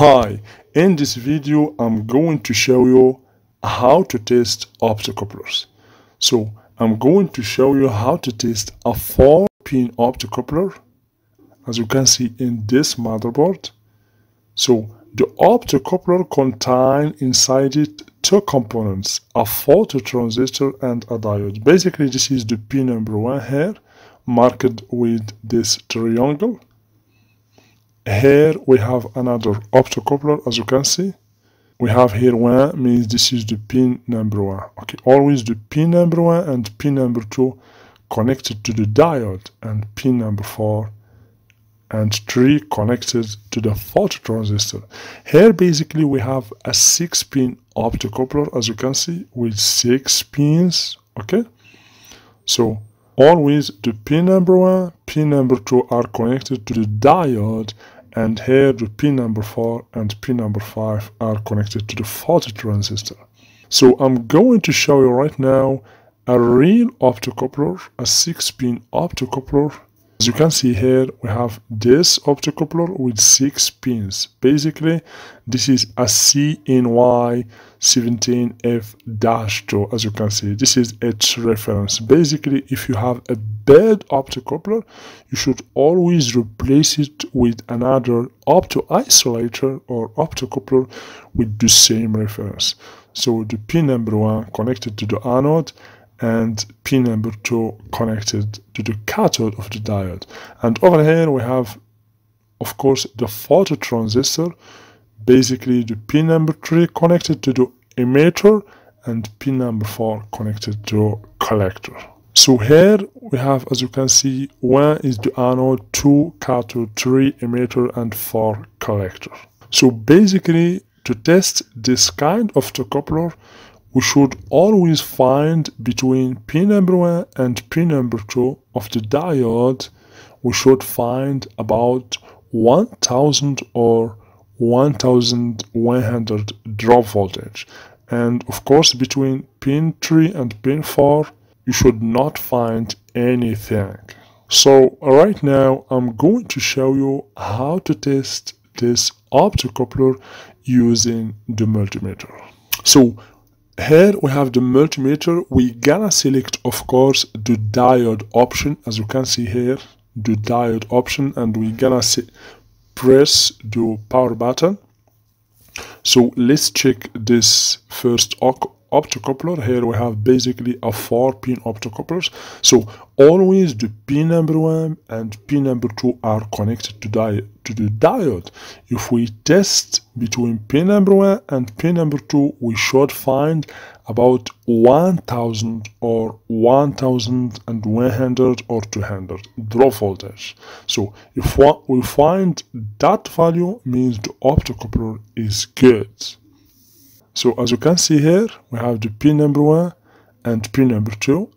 Hi, in this video I'm going to show you how to test optocouplers. So I'm going to show you how to test a 4-pin optocoupler, as you can see in this motherboard. So the optocoupler contains inside it two components, a phototransistor and a diode. Basically this is the pin number 1 here, marked with this triangle. Here we have another optocoupler, as you can see. We have here one, means this is the pin number 1. Okay, always the pin number 1 and pin number 2 connected to the diode, and pin number 4 and 3 connected to the phototransistor. Here basically we have a 6-pin optocoupler, as you can see, with 6 pins. Okay, so always the pin number 1, pin number 2 are connected to the diode, and here the pin number 4 and pin number 5 are connected to the phototransistor. So I'm going to show you right now a real optocoupler, a 6-pin optocoupler. As you can see here, we have this optocoupler with 6 pins. Basically, this is a CNY17F-2, as you can see. This is its reference. Basically, if you have a bad optocoupler, you should always replace it with another opto-isolator or optocoupler with the same reference. So the pin number 1 connected to the anode, and pin number 2 connected to the cathode of the diode. And over here we have, of course, the phototransistor. Basically the pin number 3 connected to the emitter, and pin number 4 connected to collector. So here we have, as you can see, 1 is the anode, 2 cathode, 3 emitter, and 4 collector. So basically, to test this kind of optocoupler, we should always find between pin number 1 and pin number 2 of the diode, we should find about 1000 or 1100 drop voltage. And of course between pin 3 and pin 4 you should not find anything. So right now I'm going to show you how to test this optocoupler using the multimeter. So here we have the multimeter. We're gonna select, of course, the diode option, as you can see here, the diode option, and we're gonna press the power button. So let's check this first optocoupler. Here we have basically a 4-pin optocoupler. So always the pin number 1 and pin number 2 are connected to the diode. If we test between pin number 1 and pin number 2, we should find about 1000 or 1100 or 200 drop voltage. So if we find that value, means the optocoupler is good. So as you can see here, we have the pin number 1 and pin number 2.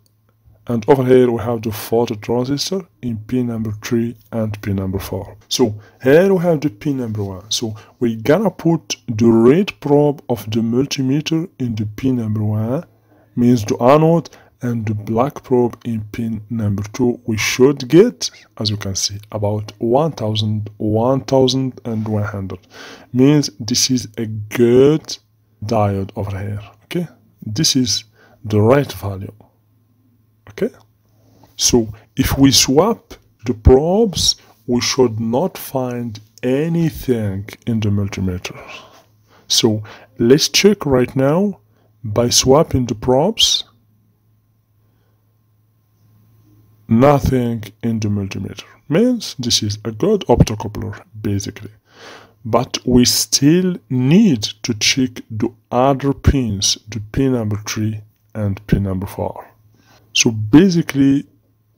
And over here we have the phototransistor in pin number 3 and pin number 4. So here we have the pin number 1. So we're gonna put the red probe of the multimeter in the pin number 1, means the anode, and the black probe in pin number 2. We should get, as you can see, about 1100. Means this is a good diode over here. Okay, this is the right value. Okay, so if we swap the probes, we should not find anything in the multimeter. So let's check right now by swapping the probes. Nothing in the multimeter, means this is a good optocoupler basically. But we still need to check the other pins, the pin number 3 and pin number 4. So basically,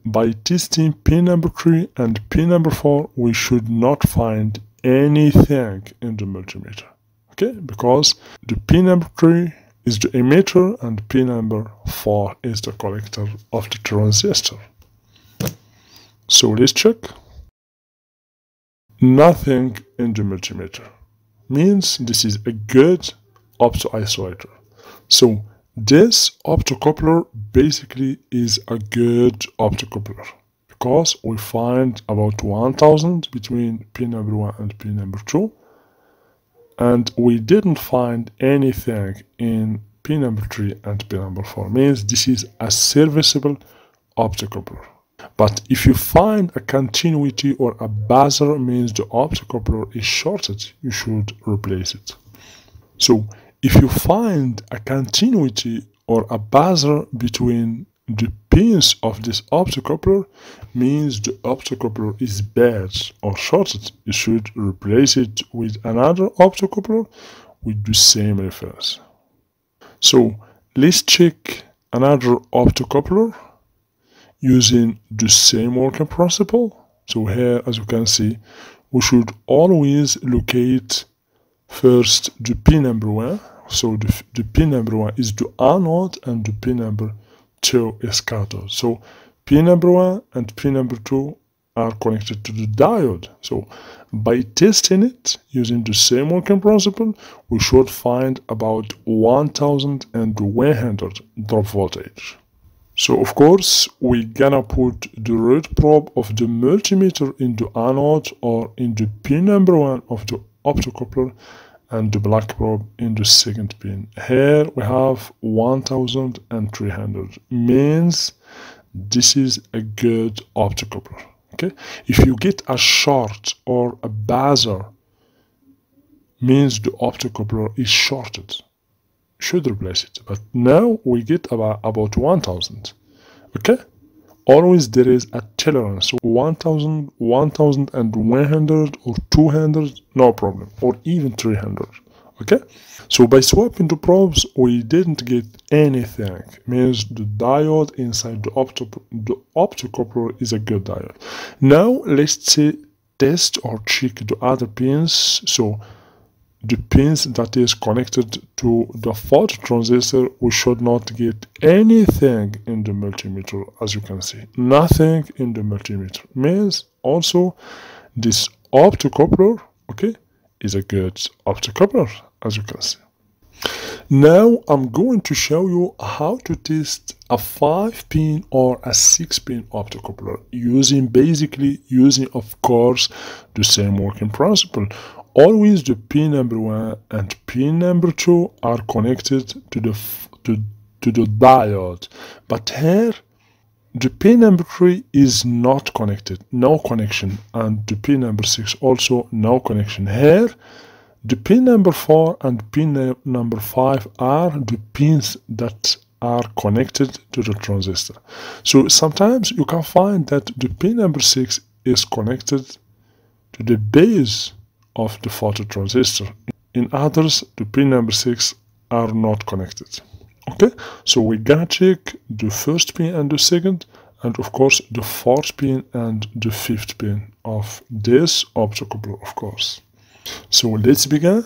by testing pin number 3 and pin number 4, we should not find anything in the multimeter. Okay, because the pin number 3 is the emitter and pin number 4 is the collector of the transistor. So let's check. Nothing in the multimeter, means this is a good opto-isolator. So this optocoupler basically is a good optocoupler because we find about 1000 between pin number 1 and pin number 2, and we didn't find anything in pin number 3 and pin number 4, means this is a serviceable optocoupler. But if you find a continuity or a buzzer, means the optocoupler is shorted, you should replace it. So if you find a continuity or a buzzer between the pins of this optocoupler, means the optocoupler is bad or shorted. You should replace it with another optocoupler with the same reference. So let's check another optocoupler using the same working principle. So here, as you can see, we should always locate first the pin number 1. So the pin number 1 is the anode and the pin number 2 is cathode. So pin number 1 and pin number 2 are connected to the diode. So by testing it using the same working principle, we should find about 1100 drop voltage. So of course we gonna put the red probe of the multimeter in the anode or in the pin number 1 of the optocoupler, and the black probe in the second pin. Here we have 1300, means this is a good optocoupler. Okay, if you get a short or a buzzer, means the optocoupler is shorted, should replace it. But now we get about 1000. Okay, always there is a tolerance, so 1000, 1100 or 200, no problem, or even 300. Okay, so by swapping the probes we didn't get anything, means the diode inside the optocoupler is a good diode. Now let's say test or check the other pins. So the pins that is connected to the phototransistor, we should not get anything in the multimeter. As you can see, nothing in the multimeter, means also this optocoupler, okay, is a good optocoupler, as you can see. Now I'm going to show you how to test a 5-pin or a 6-pin optocoupler using of course the same working principle. Always the pin number 1 and pin number 2 are connected to the diode, but here the pin number 3 is not connected, no connection, and the pin number 6 also no connection. Here the pin number 4 and pin number 5 are the pins that are connected to the transistor. So sometimes you can find that the pin number 6 is connected to the base of the phototransistor. In others, the pin number 6 are not connected. Okay, so we're gonna check the first pin and the second, and of course the fourth pin and the fifth pin of this optocoupler, of course. So let's begin.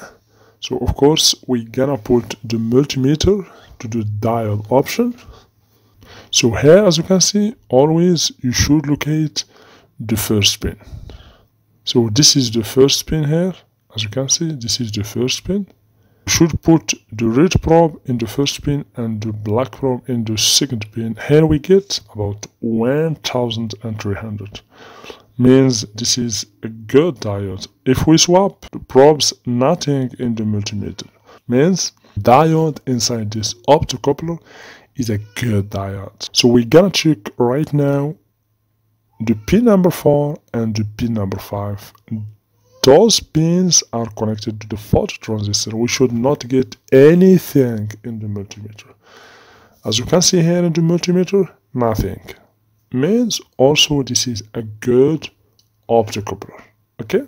So of course we're gonna put the multimeter to the diode option. So here, as you can see, always you should locate the first pin. So this is the first pin here, as you can see, this is the first pin. You should put the red probe in the first pin and the black probe in the second pin. Here we get about 1300, means this is a good diode. If we swap the probes, nothing in the multimeter, means diode inside this optocoupler is a good diode. So we're gonna check right now the pin number 4 and the pin number 5. Those pins are connected to the phototransistor. We should not get anything in the multimeter. As you can see here in the multimeter, nothing. Means also this is a good optocoupler. Okay?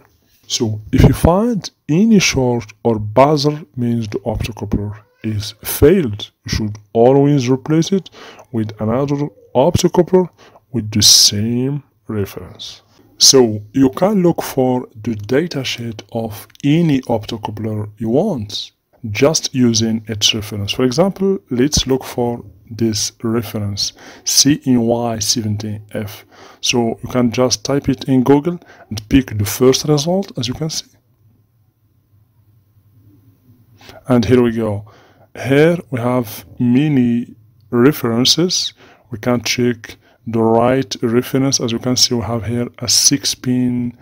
So if you find any short or buzzer, means the optocoupler is failed. You should always replace it with another optocoupler with the same reference. So you can look for the datasheet of any optocoupler you want, just using its reference. For example, let's look for this reference, CNY17F. So you can just type it in Google and pick the first result, as you can see. And here we go. Here we have many references. We can check the right reference. As you can see, we have here a 6-pin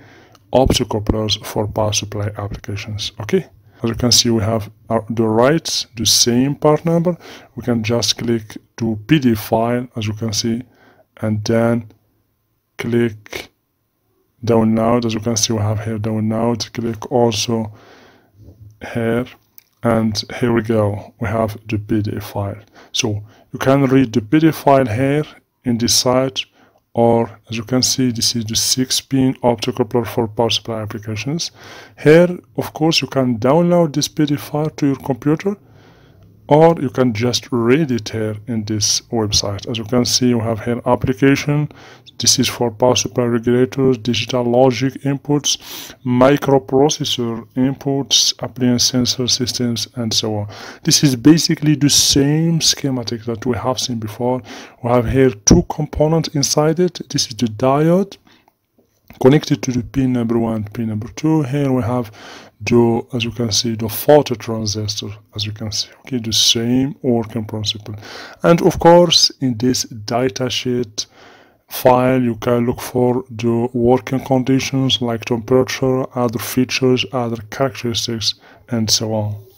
optocoupler for power supply applications. Okay, As you can see, we have the same part number. We can just click to PDF file, as you can see, and then click download. As you can see, we have here download. Click also here, and here we go, we have the PDF file. So you can read the PDF file here in this site, or as you can see, this is the 6-pin optocoupler for power supply applications. Here, of course, you can download this PDF file to your computer, or you can just read it here in this website. As you can see, you have here application. This is for power supply regulators, digital logic inputs, microprocessor inputs, appliance sensor systems, and so on. This is basically the same schematic that we have seen before. We have here two components inside it. This is the diode connected to the pin number 1, pin number 2. Here we have the, as you can see, the phototransistor, as you can see, okay, the same working principle. And of course, in this datasheet file, you can look for the working conditions like temperature, other features, other characteristics, and so on.